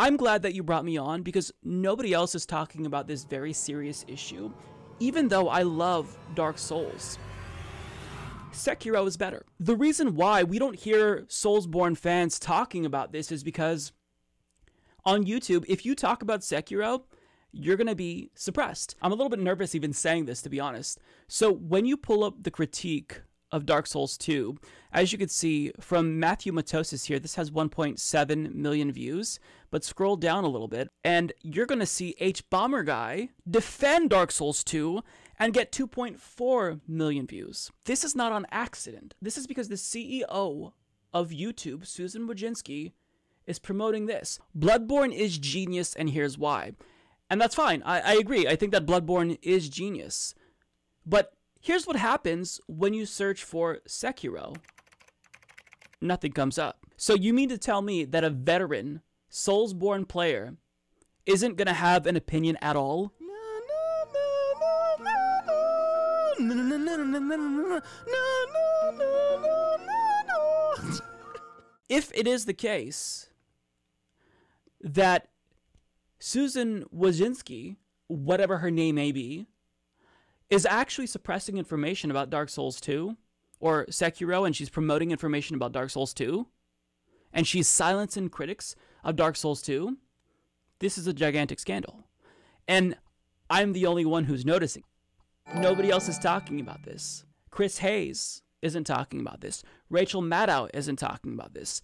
I'm glad that you brought me on because nobody else is talking about this very serious issue, even though I love Dark Souls. Sekiro is better. The reason why we don't hear Soulsborne fans talking about this is because on YouTube, if you talk about Sekiro, you're going to be suppressed. I'm a little bit nervous even saying this, to be honest. So when you pull up the critique of Dark Souls 2, as you can see from Matthew Matosis here, this has 1.7 million views, but scroll down a little bit and you're going to see HBomberGuy defend Dark Souls 2 and get 2.4 million views. This is not on accident. This is because the CEO of YouTube, Susan Wojcicki, is promoting this. Bloodborne is genius and here's why. And that's fine. I agree. I think that Bloodborne is genius. But here's what happens when you search for Sekiro. Nothing comes up. So you mean to tell me that a veteran Soulsborne player isn't going to have an opinion at all? If it is the case that Susan Wojcicki, whatever her name may be, is actually suppressing information about Dark Souls 2 or Sekiro, and she's promoting information about Dark Souls 2, and she's silencing critics of Dark Souls 2, this is a gigantic scandal. And I'm the only one who's noticing. Nobody else is talking about this. Chris Hayes isn't talking about this. Rachel Maddow isn't talking about this.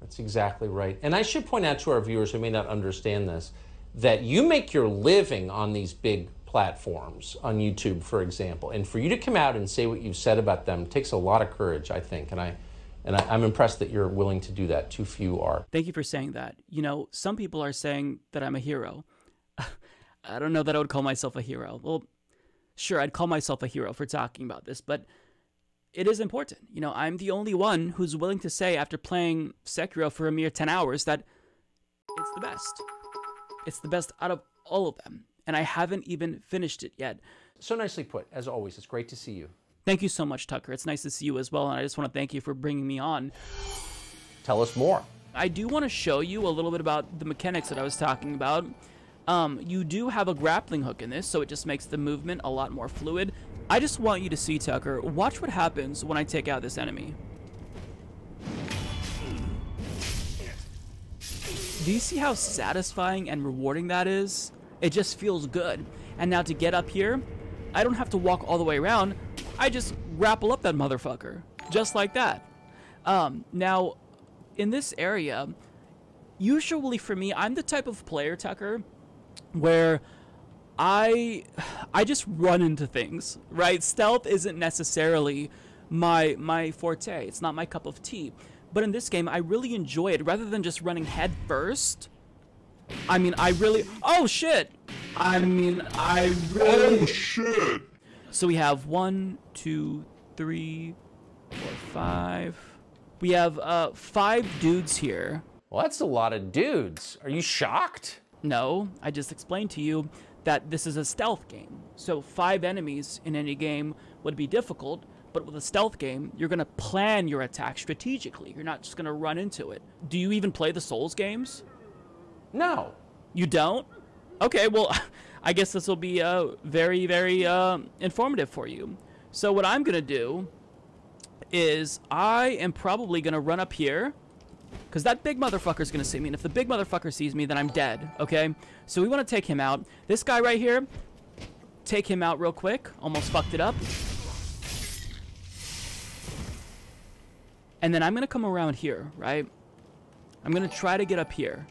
That's exactly right. And I should point out to our viewers who may not understand this, that you make your living on these big platforms, on YouTube, for example. And for you to come out and say what you've said about them takes a lot of courage, I think. And I'm impressed that you're willing to do that. Too few are. Thank you for saying that. You know, some people are saying that I'm a hero. I don't know that I would call myself a hero. Well, sure, I'd call myself a hero for talking about this, but it is important. You know, I'm the only one who's willing to say after playing Sekiro for a mere 10 hours that it's the best. It's the best out of all of them. And I haven't even finished it yet. So nicely put, as always. It's great to see you. Thank you so much, Tucker. It's nice to see you as well. And I just want to thank you for bringing me on. Tell us more. I do want to show you a little bit about the mechanics that I was talking about. You do have a grappling hook in this, so it just makes the movement a lot more fluid. I just want you to see, Tucker, watch what happens when I take out this enemy. Do you see how satisfying and rewarding that is? It just feels good. And now to get up here, I don't have to walk all the way around. I just grapple up that motherfucker, just like that. Now, in this area, usually for me, I'm the type of player, Tucker, where I just run into things, right? Stealth isn't necessarily my forte. It's not my cup of tea. But in this game, I really enjoy it. Rather than just running head first, I mean, I really... Oh, shit! I mean, I really... Oh, shit! So we have 1, 2, 3, 4, 5... We have 5 dudes here. Well, that's a lot of dudes. Are you shocked? No, I just explained to you that this is a stealth game. So 5 enemies in any game would be difficult, but with a stealth game, you're gonna plan your attack strategically. You're not just gonna run into it. Do you even play the Souls games? No. You don't? Okay, well, I guess this will be very, very informative for you. So what I'm gonna do is I am probably gonna run up here, because that big motherfucker's gonna see me, and if the big motherfucker sees me, then I'm dead, okay? So we wanna take him out. This guy right here, take him out real quick. Almost fucked it up. And then I'm gonna come around here, right? I'm gonna try to get up here.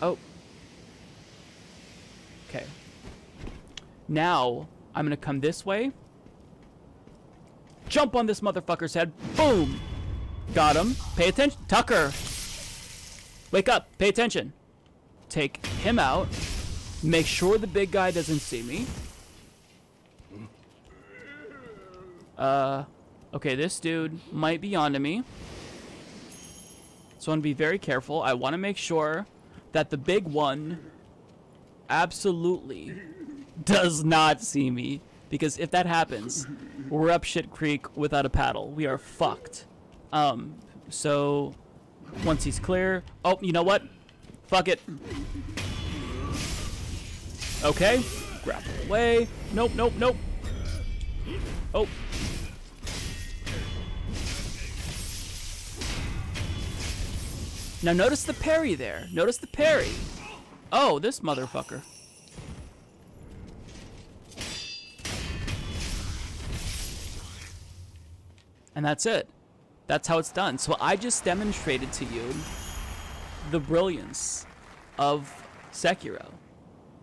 Oh. Okay. Now, I'm gonna come this way. Jump on this motherfucker's head. Boom! Got him. Pay attention. Tucker! Wake up. Pay attention. Take him out. Make sure the big guy doesn't see me. Okay, this dude might be onto me. So I'm going to be very careful. I want to make sure that the big one absolutely does not see me. Because if that happens, we're up shit creek without a paddle. We are fucked. So Once he's clear. Oh, you know what? Fuck it. Okay. Grapple away. Nope, nope, nope. Oh. Now notice the parry there. Notice the parry. Oh, this motherfucker. And that's it. That's how it's done. So I just demonstrated to you the brilliance of Sekiro.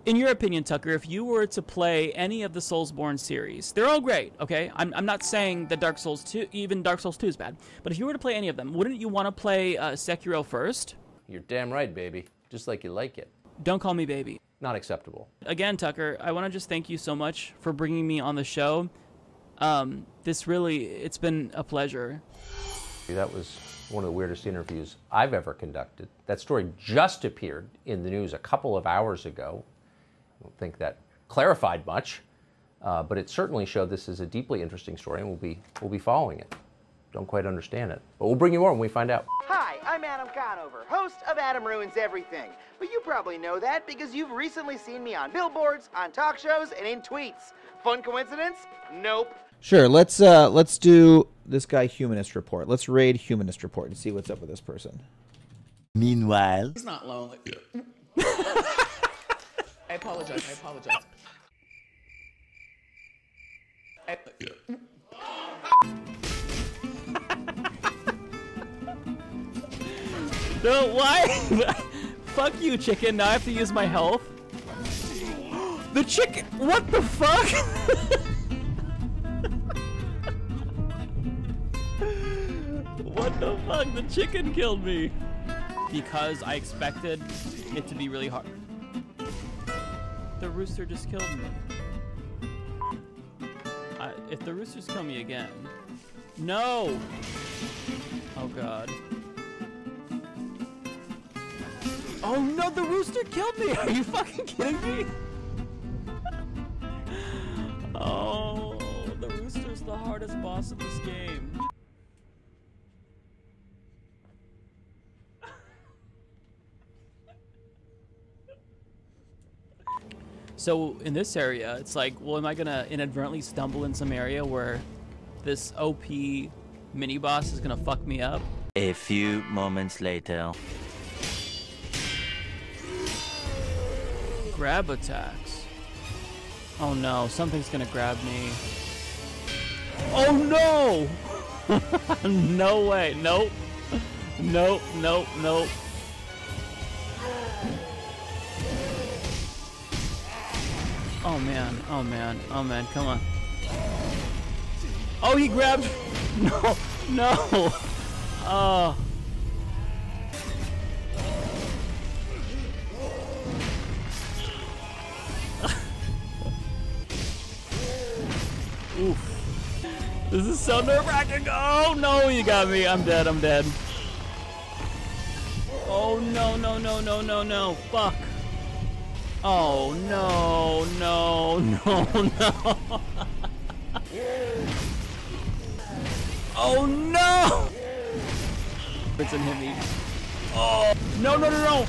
In your opinion, Tucker, if you were to play any of the Soulsborne series, they're all great, okay? I'm not saying that Dark Souls 2, even Dark Souls 2 is bad, but if you were to play any of them, wouldn't you want to play Sekiro first? You're damn right, baby. Just like you like it. Don't call me baby. Not acceptable. Again, Tucker, I want to just thank you so much for bringing me on the show. This really, it's been a pleasure. That was one of the weirdest interviews I've ever conducted. That story just appeared in the news a couple of hours ago. I don't think that clarified much, but it certainly showed this is a deeply interesting story, and we'll be following it. Don't quite understand it, but we'll bring you more when we find out. Hi, I'm Adam Conover, host of Adam Ruins Everything. But you probably know that because you've recently seen me on billboards, on talk shows, and in tweets. Fun coincidence? Nope. Sure, let's do this guy Humanist Report. Let's raid Humanist Report and see what's up with this person. Meanwhile, he's not lonely. I apologize. I apologize. No, why? Fuck you, chicken. Now I have to use my health. The chicken. What the fuck? What the fuck? The chicken killed me. Because I expected it to be really hard. The rooster just killed me. If the roosters kill me again... No! Oh god. Oh no, the rooster killed me! Are you fucking kidding me? Oh, the rooster's the hardest boss in this game. So in this area, it's like, well, am I gonna inadvertently stumble in some area where this OP mini boss is gonna fuck me up? A few moments later. Grab attacks. Oh no, something's gonna grab me. Oh no! No way, nope. Nope, nope, nope. Oh man, oh man, oh man, come on. Oh, he grabbed. No, no. Oh. Oof. This is so nerve-wracking. Oh no, you got me. I'm dead, I'm dead. Oh no, no, no, no, no, no. Fuck. Oh no, no, no, no. Oh no! It's in hit me. Oh no, no, no, no!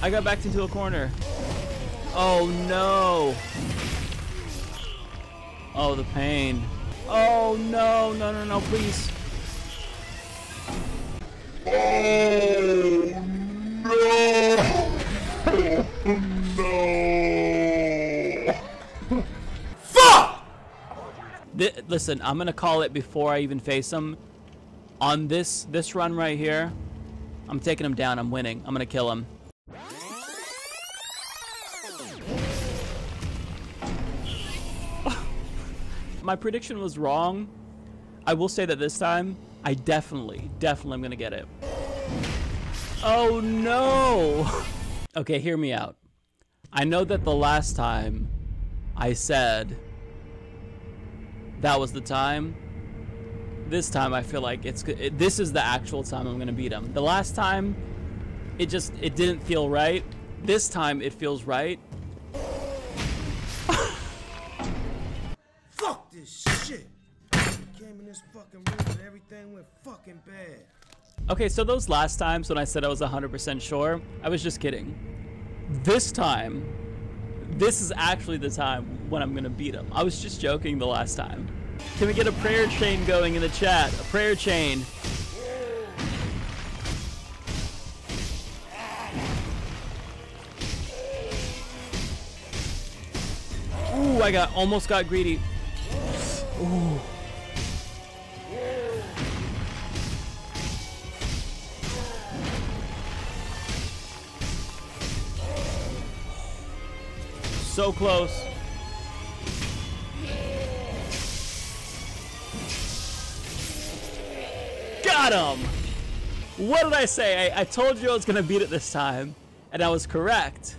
I got backed into a corner. Oh no. Oh, the pain. Oh no, no, no, no, please. Oh no! No. Fuck! Listen, I'm gonna call it before I even face him. On this run right here, I'm taking him down. I'm winning. I'm gonna kill him. My prediction was wrong. I will say that this time, I definitely am gonna get it. Oh no! Okay, hear me out. I know that the last time I said that was the time. This time I feel like this is the actual time I'm gonna beat him. The last time it didn't feel right. This time it feels right. Fuck this shit. Came in this fucking room and everything went fucking bad. Okay, so those last times when I said I was 100% sure, I was just kidding. This time, this is actually the time when I'm going to beat him. I was just joking the last time. Can we get a prayer chain going in the chat? A prayer chain. Ooh, I almost got greedy. Ooh. So close. Got him! What did I say? I told you I was gonna beat it this time, and I was correct.